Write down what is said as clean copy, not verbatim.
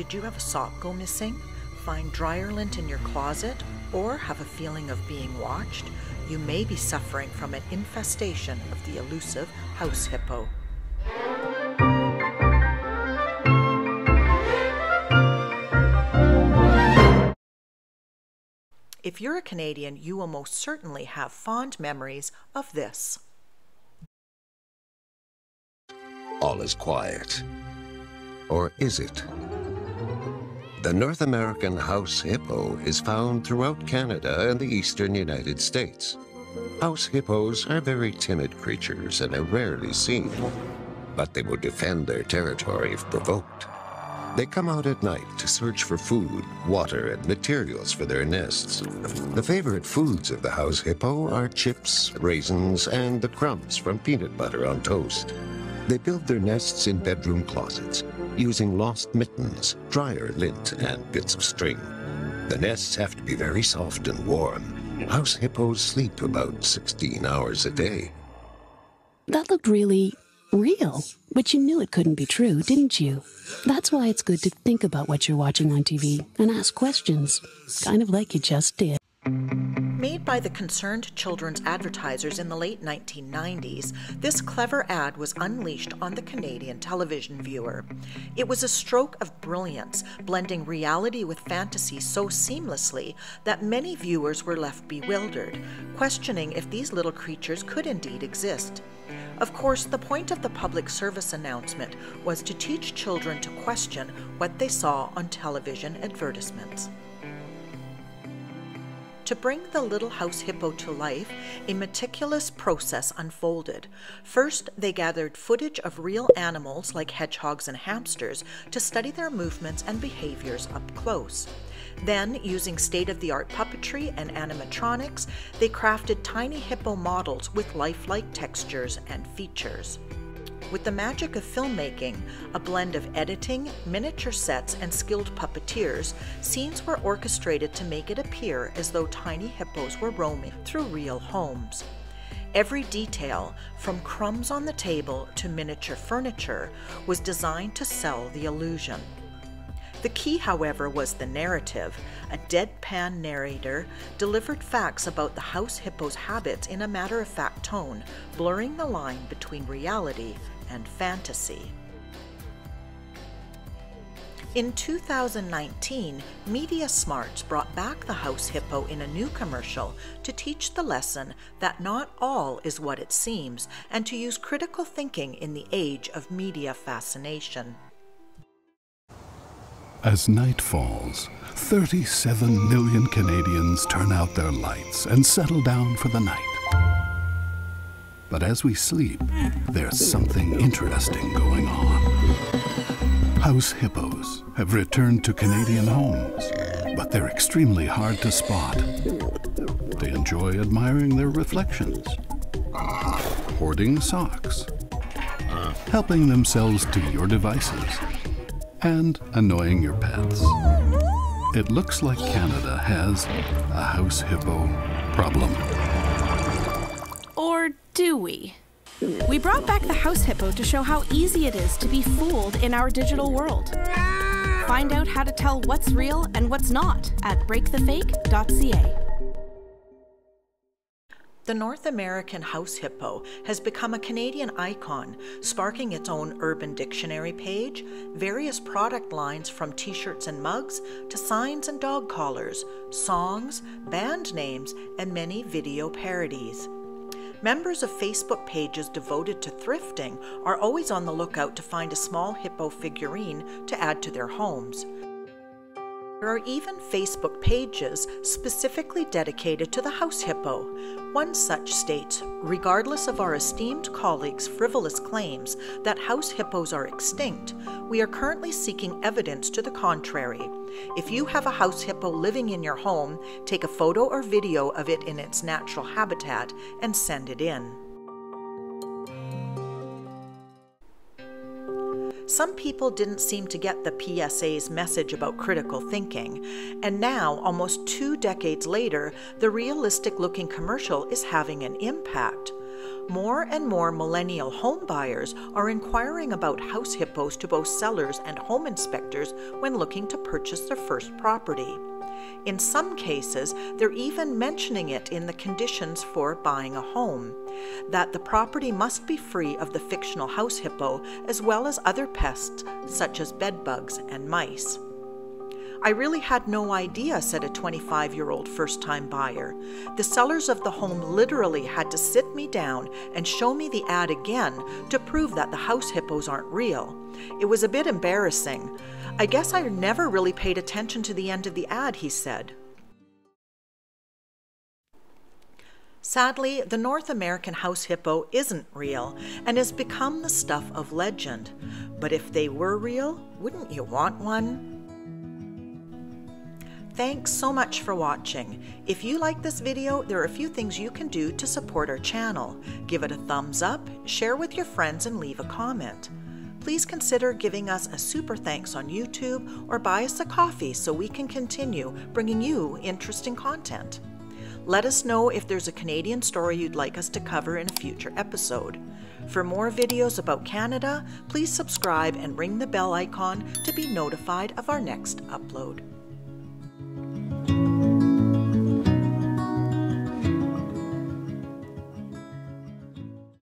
Did you have a sock go missing, find dryer lint in your closet, or have a feeling of being watched? You may be suffering from an infestation of the elusive house hippo. If you're a Canadian, you will most certainly have fond memories of this. All is quiet. Or is it? The North American house hippo is found throughout Canada and the eastern United States. House hippos are very timid creatures and are rarely seen, but they will defend their territory if provoked. They come out at night to search for food, water, and materials for their nests. The favorite foods of the house hippo are chips, raisins, and the crumbs from peanut butter on toast. They build their nests in bedroom closets, using lost mittens, dryer lint, and bits of string. The nests have to be very soft and warm. House hippos sleep about 16 hours a day. That looked really real, but you knew it couldn't be true, didn't you? That's why it's good to think about what you're watching on TV and ask questions, kind of like you just did. Made by the Concerned Children's Advertisers in the late 1990s, this clever ad was unleashed on the Canadian television viewer. It was a stroke of brilliance, blending reality with fantasy so seamlessly that many viewers were left bewildered, questioning if these little creatures could indeed exist. Of course, the point of the public service announcement was to teach children to question what they saw on television advertisements. To bring the little house hippo to life, a meticulous process unfolded. First, they gathered footage of real animals like hedgehogs and hamsters to study their movements and behaviors up close. Then, using state-of-the-art puppetry and animatronics, they crafted tiny hippo models with lifelike textures and features. With the magic of filmmaking, a blend of editing, miniature sets, and skilled puppeteers, scenes were orchestrated to make it appear as though tiny hippos were roaming through real homes. Every detail, from crumbs on the table to miniature furniture, was designed to sell the illusion. The key, however, was the narrative. A deadpan narrator delivered facts about the house hippo's habits in a matter-of-fact tone, blurring the line between reality and fantasy. In 2019, Media Smarts brought back the house hippo in a new commercial to teach the lesson that not all is what it seems, and to use critical thinking in the age of media fascination. As night falls, 37 million Canadians turn out their lights and settle down for the night. But as we sleep, there's something interesting going on. House hippos have returned to Canadian homes, but they're extremely hard to spot. They enjoy admiring their reflections, hoarding socks, helping themselves to your devices, and annoying your pets. It looks like Canada has a house hippo problem. Or do we? We brought back the house hippo to show how easy it is to be fooled in our digital world. Find out how to tell what's real and what's not at breakthefake.ca. The North American house hippo has become a Canadian icon, sparking its own Urban Dictionary page, various product lines from t-shirts and mugs to signs and dog collars, songs, band names, and many video parodies. Members of Facebook pages devoted to thrifting are always on the lookout to find a small hippo figurine to add to their homes. There are even Facebook pages specifically dedicated to the house hippo. One such states, regardless of our esteemed colleagues' frivolous claims that house hippos are extinct, we are currently seeking evidence to the contrary. If you have a house hippo living in your home, take a photo or video of it in its natural habitat and send it in. Some people didn't seem to get the PSA's message about critical thinking, and now, almost 2 decades later, the realistic-looking commercial is having an impact. More and more millennial home buyers are inquiring about house hippos to both sellers and home inspectors when looking to purchase their first property. In some cases, they're even mentioning it in the conditions for buying a home, that the property must be free of the fictional house hippo as well as other pests such as bedbugs and mice. "I really had no idea," said a 25-year-old first-time buyer. "The sellers of the home literally had to sit me down and show me the ad again to prove that the house hippos aren't real. It was a bit embarrassing. I guess I never really paid attention to the end of the ad," he said. Sadly, the North American house hippo isn't real and has become the stuff of legend. But if they were real, wouldn't you want one? Thanks so much for watching. If you like this video, there are a few things you can do to support our channel. Give it a thumbs up, share with your friends, and leave a comment. Please consider giving us a super thanks on YouTube or buy us a coffee so we can continue bringing you interesting content. Let us know if there's a Canadian story you'd like us to cover in a future episode. For more videos about Canada, please subscribe and ring the bell icon to be notified of our next upload.